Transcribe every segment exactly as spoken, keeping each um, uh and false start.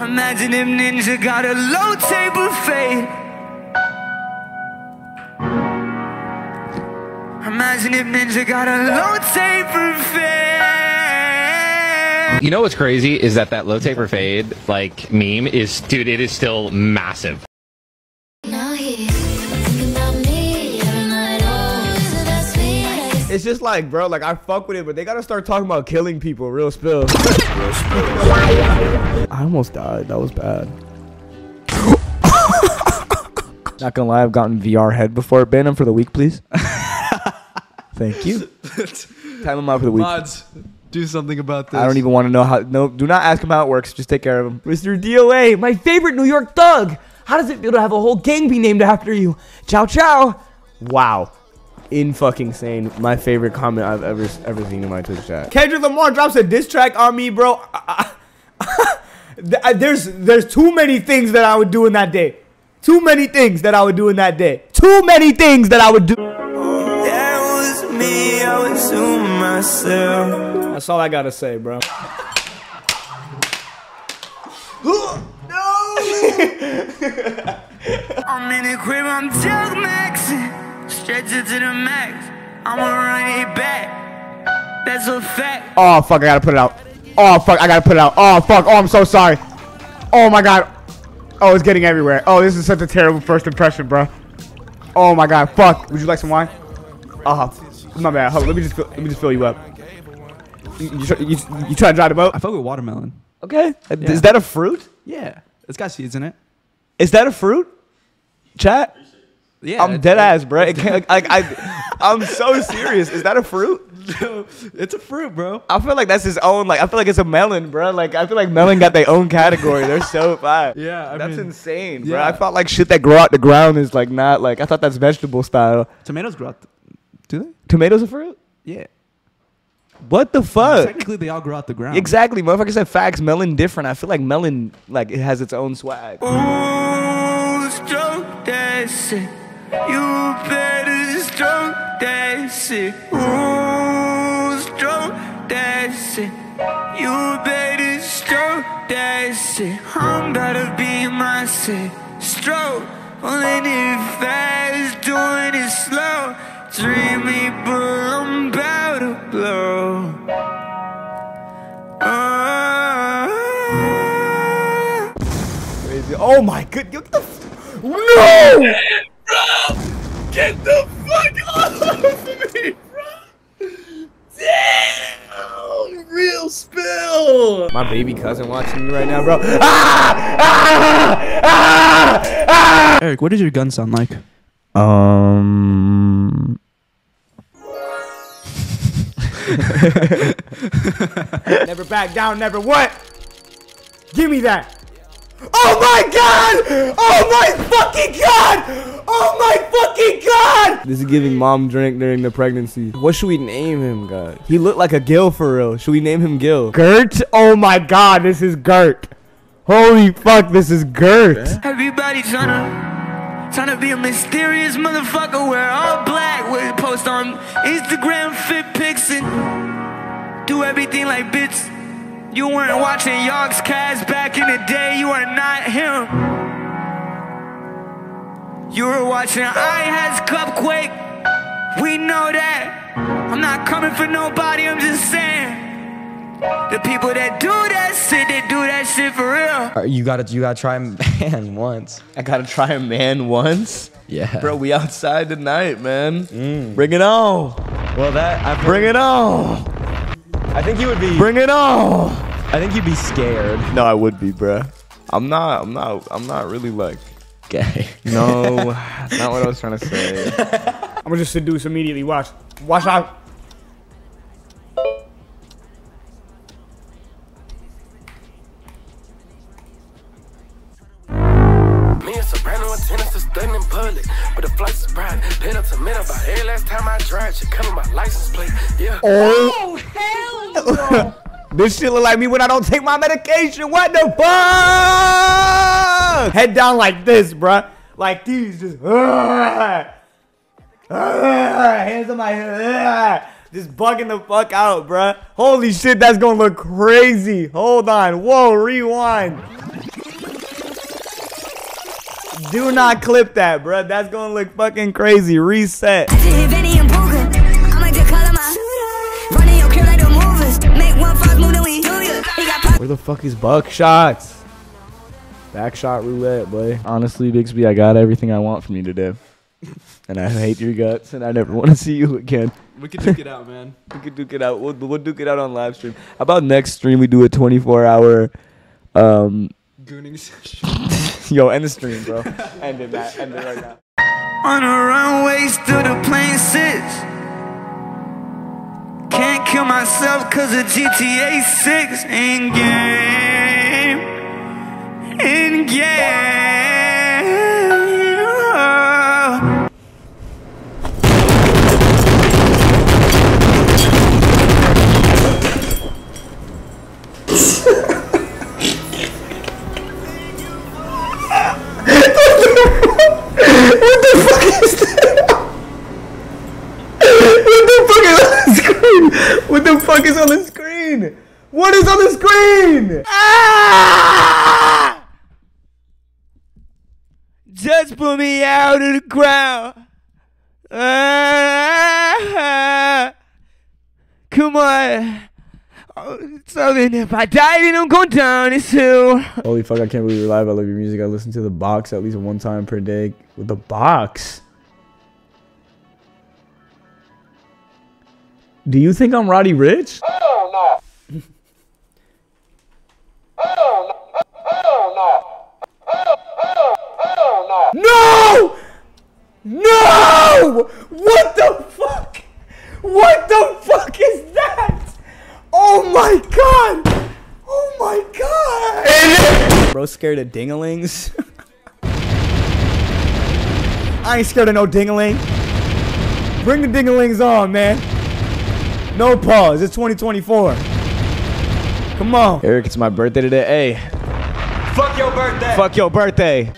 Imagine if Ninja got a low table fade. Imagine if Ninja got a low taper fade. You know what's crazy is that that low taper fade like meme is, dude, it is still massive. It's just like, bro, like I fuck with it, but they gotta start talking about killing people. Real spill. Real spill. I almost died. That was bad. Not gonna lie, I've gotten V R head before. Ban him for the week, please. Thank you. Time him out for the week. Mods, do something about this. I don't even want to know how. No, do not ask him how it works. Just take care of him. Mister D O A, my favorite New York thug. How does it feel to have a whole gang be named after you? Ciao, ciao. Wow. In fucking sane, my favorite comment I've ever ever seen in my Twitch chat. Kendrick Lamar drops a diss track on me, bro. I, I, I, there's there's too many things that I would do in that day. Too many things that I would do in that day. Too many things that I would do. Oh, that was me. I would sue myself. That's all I gotta say, bro. No. I'm in a crib. I'm Doug Maxon. Stretch it to the max. I'ma run it back. That's a fact. Oh fuck, I gotta put it out. Oh fuck, I gotta put it out. Oh fuck, oh I'm so sorry. Oh my god. Oh, it's getting everywhere. Oh, this is such a terrible first impression, bro. Oh my god, fuck. Would you like some wine? Uh-huh. My bad. Hold on, let me just fill, let me just fill you up. You, you, you, you try to drive the boat? I fuck with watermelon. Okay. Yeah. Is that a fruit? Yeah. It's got seeds in it. Is that a fruit? Chat? Yeah, I'm dead ass, bro. It can't, like, I, I'm so serious. Is that a fruit? No, it's a fruit, bro. I feel like that's his own. Like I feel like it's a melon, bro. Like I feel like melon got their own category. They're so fine. Yeah, I that's mean, insane, bro. Yeah. I thought like shit that grow out the ground is like not like. I thought that's vegetable style. Tomatoes grow out. Do they? Tomatoes are fruit? Yeah. What the fuck? Technically, they all grow out the ground. Exactly, motherfucker said facts. Melon different. I feel like melon like it has its own swag. Ooh, stroke that shit. You better stroke that shit. Ooh, stroke that shit. You better stroke that shit. I'm better be myself. Stroke, pulling it fast, doing it slow. Dreamy, but I'm about to blow. Oh, oh my good, get the f no! Bro, get the fuck off of me, bro! Damn! Real spill! My baby cousin watching me right now, bro. Ah! Ah! Ah! Ah! Eric, what does your gun sound like? Um... Never back down, never what? Give me that! Oh my god! Oh my fucking god! Oh my fucking god! This is giving mom drink during the pregnancy. What should we name him, God? He looked like a Gil for real. Should we name him Gil? Gert? Oh my god, this is Gert. Holy fuck, this is Gert. Everybody tryna, tryna be a mysterious motherfucker. We're all black. We post on Instagram fit pics and do everything like bitch. You weren't watching Yogg's cast back in the day. You are not him. You were watching I Has Cupquake. We know that. I'm not coming for nobody. I'm just saying the people that do that shit, they do that shit for real. You gotta, you gotta try a man once. I gotta try a man once. Yeah, bro, we outside tonight, man. Mm. Bring it on. Well, that I bring it on. I think you would be. Bring it on! I think you'd be scared. No, I would be, bruh. I'm not. I'm not. I'm not really like gay. No, that's not what I was trying to say. I'm gonna just seduce immediately. Watch. Watch out. Oh. This shit look like me when I don't take my medication. What the fuck? Head down like this, bruh. Like these, just uh, uh, hands on my head, uh, just bugging the fuck out, bruh. Holy shit, that's gonna look crazy. Hold on, whoa, rewind. Do not clip that, bro. That's gonna look fucking crazy. Reset. Where the fuck is buckshots? Backshot roulette, boy. Honestly, Bixby, I got everything I want from you today. And I hate your guts, and I never want to see you again. We could duke it out, man. We could duke it out. We'll, we'll duke it out on live stream. How about next stream we do a twenty-four hour um, gooning session? Yo, end the stream, bro. End it, Matt. End it right now. On the runways to the plane sits. Can't kill myself because of G T A six. In game. In game. What the fuck is on the screen? What is on the screen? Ah! Just put me out of the crowd. Ah! Come on. Oh, something. If I dive in, I'm going down this hill. Holy fuck, I can't believe you're live. I love your music. I listen to The Box at least one time per day. With The Box? Do you think I'm Roddy Ricch? Oh no. Oh no. Oh no. Oh no. Oh no. No! No! What the fuck? What the fuck is that? Oh my god! Oh my god! Bro, scared of dinglings? I ain't scared of no dingling. Bring the dinglings on, man. No pause. It's twenty twenty-four. Come on. Eric, it's my birthday today. Hey. Fuck your birthday. Fuck your birthday.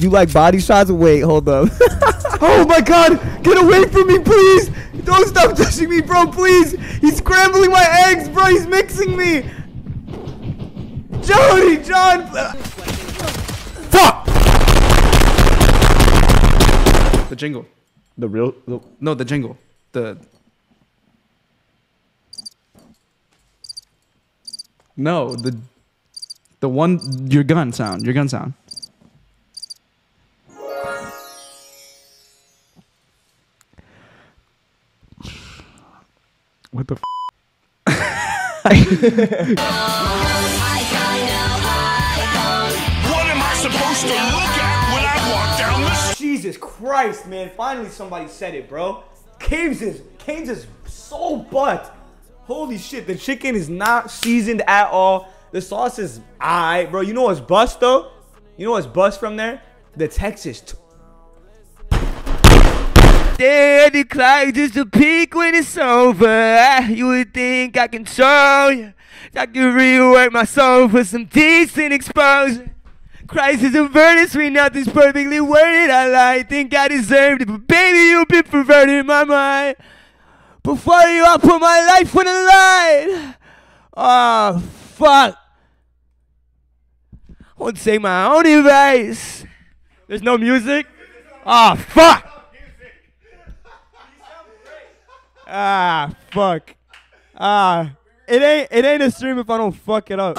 You like body shots? Wait, hold up. Oh my god. Get away from me, please. Don't stop touching me, bro, please. He's scrambling my eggs, bro. He's mixing me. Jody, John! Fuck! The jingle. The real? The, no, the jingle. The... No, the... The one... Your gun sound. Your gun sound. What the f***? To look at when I walk down the Jesus Christ, man. Finally somebody said it, bro. Caves is Canes is so butt. Holy shit, the chicken is not seasoned at all. The sauce is aight, bro. You know what's bust though? You know what's bust from there? The Texas t Damn, the clock just a peak when it's over. You would think I control you. I can rework my soul for some decent exposure. Crisis averted, sweet, nothing's perfectly worded. I lie, think I deserved it, but baby, you've been perverted in my mind. Before you, I put my life on the line. Oh, fuck. I won't take my own advice. There's no music? Oh, fuck. Ah, fuck. Ah, it ain't, it ain't a stream if I don't fuck it up.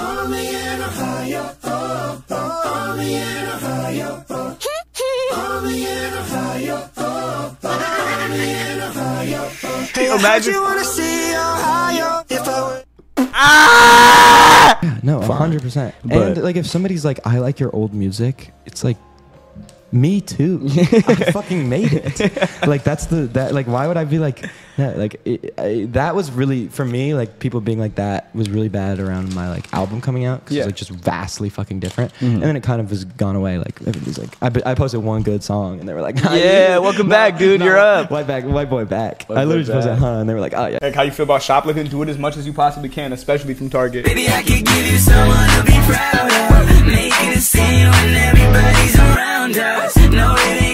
Imagine. Ah! Yeah, no, one hundred percent. And like, if somebody's like, I like your old music, it's like, me too. I fucking made it. Like, that's the that. Like, why would I be like, yeah, like it, I, that was really for me. Like, people being like that was really bad around my like album coming out because yeah. It was like just vastly fucking different. Mm-hmm. And then it kind of has gone away. Like everybody's like, I, I posted one good song and they were like, nah, yeah, dude, welcome nah, back, dude. Nah, you're nah, up. White back, white boy back. White I literally posted, back. huh? And they were like, oh yeah. Like, how you feel about shoplifting? Do it as much as you possibly can, especially from Target. Baby, I could give you someone to be proud of. Making a scene when everybody's around us. No, it ain't